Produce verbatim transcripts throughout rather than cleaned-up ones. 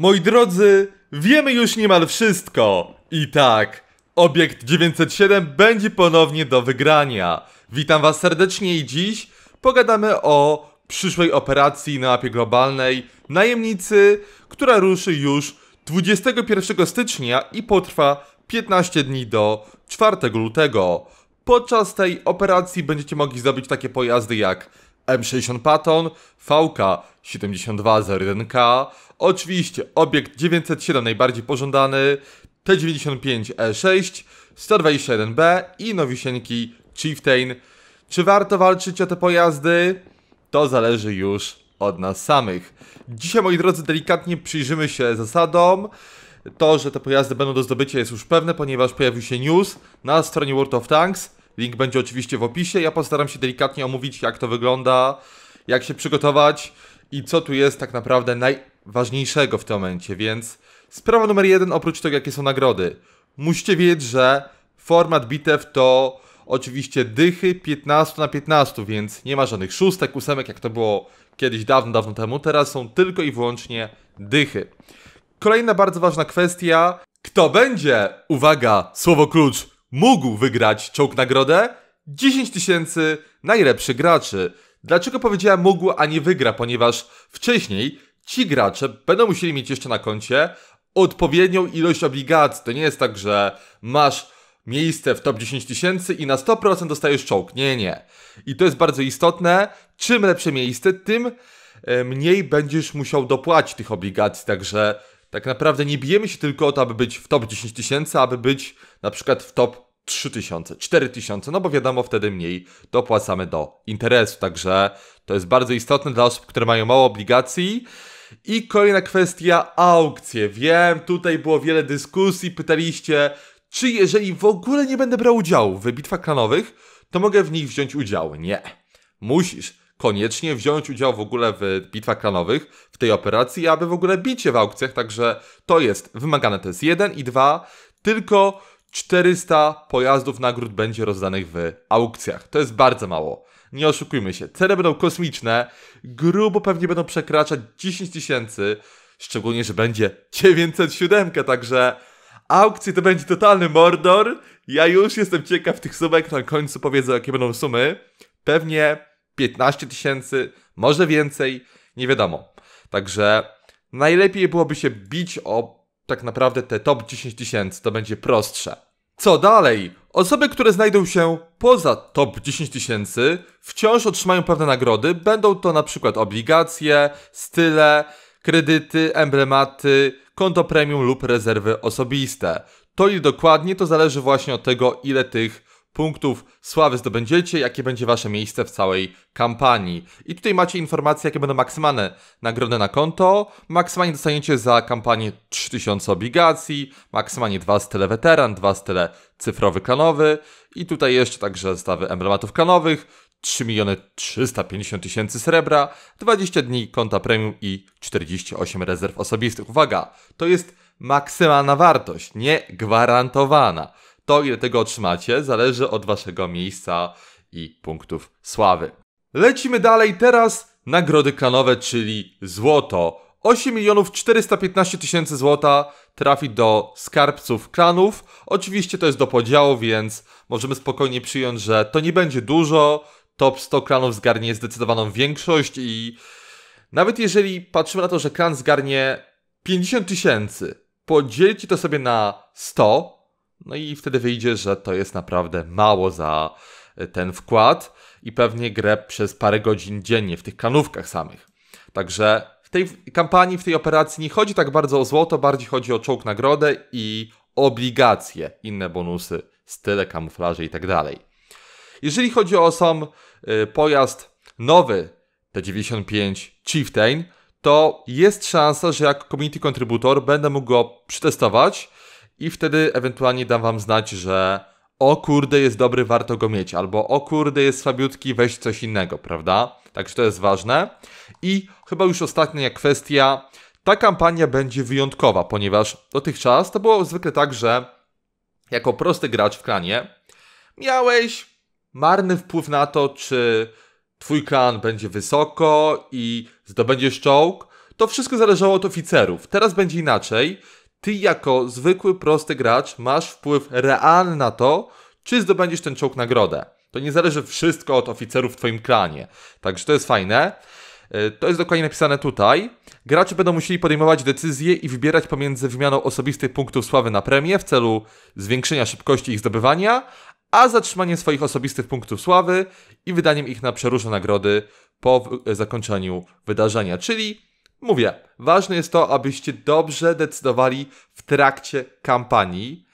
moi drodzy, wiemy już niemal wszystko. I tak, obiekt dziewięćset siedem będzie ponownie do wygrania. Witam was serdecznie i dziś pogadamy o przyszłej operacji na mapie globalnej Najemnicy, która ruszy już dwudziestego pierwszego stycznia i potrwa piętnaście dni do czwartego lutego. Podczas tej operacji będziecie mogli zdobyć takie pojazdy jak M sześćdziesiąt Patton, V K siedem dwa zero jeden K, oczywiście obiekt dziewięćset siedem najbardziej pożądany, T dziewięćdziesiąt pięć E sześć, sto dwadzieścia jeden B i nowisieńki Chieftain. Czy warto walczyć o te pojazdy? To zależy już od nas samych. Dzisiaj, moi drodzy, delikatnie przyjrzymy się zasadom. To, że te pojazdy będą do zdobycia, jest już pewne, ponieważ pojawił się news na stronie World of Tanks. Link będzie oczywiście w opisie. Ja postaram się delikatnie omówić, jak to wygląda, jak się przygotować i co tu jest tak naprawdę najważniejszego w tym momencie. Więc sprawa numer jeden, oprócz tego, jakie są nagrody. Musicie wiedzieć, że format bitew to oczywiście dychy piętnaście na piętnaście, więc nie ma żadnych szóstek, ósemek, jak to było kiedyś dawno, dawno temu. Teraz są tylko i wyłącznie dychy. Kolejna bardzo ważna kwestia. Kto będzie, uwaga, słowo klucz, mógł wygrać czołg nagrodę? dziesięć tysięcy najlepszych graczy. Dlaczego powiedziałem mógł, a nie wygra? Ponieważ wcześniej ci gracze będą musieli mieć jeszcze na koncie odpowiednią ilość obligacji. To nie jest tak, że masz miejsce w top dziesięć tysięcy i na sto procent dostajesz czołg. Nie, nie. I to jest bardzo istotne. Czym lepsze miejsce, tym mniej będziesz musiał dopłacić tych obligacji. Także tak naprawdę nie bijemy się tylko o to, aby być w top dziesięć tysięcy, aby być na przykład w top trzy tysiące, cztery tysiące, no bo wiadomo, wtedy mniej dopłacamy do interesu. Także to jest bardzo istotne dla osób, które mają mało obligacji. I kolejna kwestia, aukcje. Wiem, tutaj było wiele dyskusji, pytaliście, czy jeżeli w ogóle nie będę brał udziału w bitwach klanowych, to mogę w nich wziąć udział? Nie. Musisz koniecznie wziąć udział w ogóle w bitwach klanowych, w tej operacji, aby w ogóle bić się w aukcjach, także to jest wymagane, to jest jeden i dwa, tylko czterysta pojazdów nagród będzie rozdanych w aukcjach. To jest bardzo mało. Nie oszukujmy się, ceny będą kosmiczne, grubo pewnie będą przekraczać dziesięć tysięcy, szczególnie, że będzie dziewięćset siedem, także aukcje to będzie totalny mordor. Ja już jestem ciekaw tych sumek, na końcu powiedzą, jakie będą sumy. Pewnie piętnaście tysięcy, może więcej, nie wiadomo. Także najlepiej byłoby się bić o tak naprawdę te top dziesięć tysięcy, to będzie prostsze. Co dalej? Osoby, które znajdą się poza top dziesięć tysięcy, wciąż otrzymają pewne nagrody. Będą to na przykład obligacje, style, kredyty, emblematy, konto premium lub rezerwy osobiste. To i dokładnie to zależy właśnie od tego, ile tych punktów sławy zdobędziecie, jakie będzie wasze miejsce w całej kampanii. I tutaj macie informacje, jakie będą maksymalne nagrody na konto. Maksymalnie dostaniecie za kampanię trzy tysiące obligacji, maksymalnie dwa style weteran, dwa style cyfrowy klanowy i tutaj jeszcze także zestawy emblematów klanowych, trzy miliony trzysta pięćdziesiąt tysięcy srebra, dwadzieścia dni konta premium i czterdzieści osiem rezerw osobistych. Uwaga, to jest maksymalna wartość, nie gwarantowana. To, ile tego otrzymacie, zależy od waszego miejsca i punktów sławy. Lecimy dalej, teraz nagrody klanowe, czyli złoto. osiem milionów czterysta piętnaście tysięcy złota trafi do skarbców klanów. Oczywiście to jest do podziału, więc możemy spokojnie przyjąć, że to nie będzie dużo. Top sto klanów zgarnie zdecydowaną większość i nawet jeżeli patrzymy na to, że klan zgarnie pięćdziesiąt tysięcy, podzielcie to sobie na sto, no i wtedy wyjdzie, że to jest naprawdę mało za ten wkład i pewnie grę przez parę godzin dziennie w tych klanówkach samych. Także w tej kampanii, w tej operacji nie chodzi tak bardzo o złoto, bardziej chodzi o czołg nagrodę i obligacje, inne bonusy, style, kamuflaże i tak dalej. Jeżeli chodzi o sam y, pojazd nowy T dziewięćdziesiąt pięć Chieftain, to jest szansa, że jako community contributor będę mógł go przetestować i wtedy ewentualnie dam wam znać, że o kurde, jest dobry, warto go mieć, albo o kurde, jest słabiutki, weź coś innego, prawda? Także to jest ważne. I chyba już ostatnia kwestia, ta kampania będzie wyjątkowa, ponieważ dotychczas to było zwykle tak, że jako prosty gracz w klanie miałeś marny wpływ na to, czy twój klan będzie wysoko i zdobędziesz czołg, To wszystko zależało od oficerów. Teraz będzie inaczej. Ty jako zwykły, prosty gracz masz wpływ realny na to, czy zdobędziesz ten czołg nagrodę. To nie zależy wszystko od oficerów w twoim klanie. Także to jest fajne. To jest dokładnie napisane tutaj. Gracze będą musieli podejmować decyzje i wybierać pomiędzy wymianą osobistych punktów sławy na premię w celu zwiększenia szybkości ich zdobywania, a zatrzymaniem swoich osobistych punktów sławy i wydaniem ich na przeróżne nagrody po zakończeniu wydarzenia. Czyli, mówię, ważne jest to, abyście dobrze decydowali w trakcie kampanii.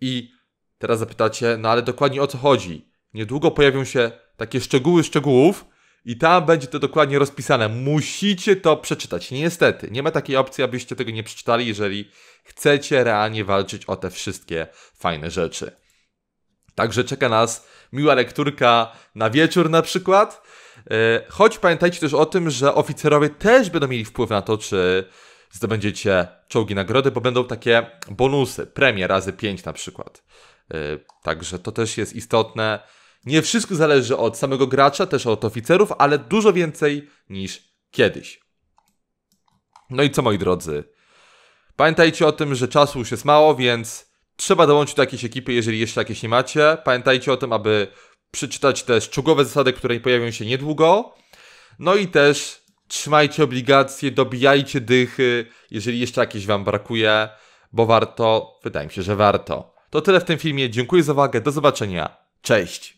I teraz zapytacie, no ale dokładnie o co chodzi? Niedługo pojawią się takie szczegóły szczegółów, i tam będzie to dokładnie rozpisane. Musicie to przeczytać. Niestety, nie ma takiej opcji, abyście tego nie przeczytali, jeżeli chcecie realnie walczyć o te wszystkie fajne rzeczy. Także czeka nas miła lekturka na wieczór na przykład. Choć pamiętajcie też o tym, że oficerowie też będą mieli wpływ na to, czy zdobędziecie czołgi nagrody, bo będą takie bonusy, premie razy pięć na przykład. Także to też jest istotne. Nie wszystko zależy od samego gracza, też od oficerów, ale dużo więcej niż kiedyś. No i co, moi drodzy? Pamiętajcie o tym, że czasu już jest mało, więc trzeba dołączyć do jakiejś ekipy, jeżeli jeszcze jakieś nie macie. Pamiętajcie o tym, aby przeczytać te szczegółowe zasady, które pojawią się niedługo. No i też trzymajcie obligacje, dobijajcie dychy, jeżeli jeszcze jakieś wam brakuje, bo warto, wydaje mi się, że warto. To tyle w tym filmie. Dziękuję za uwagę, do zobaczenia. Cześć!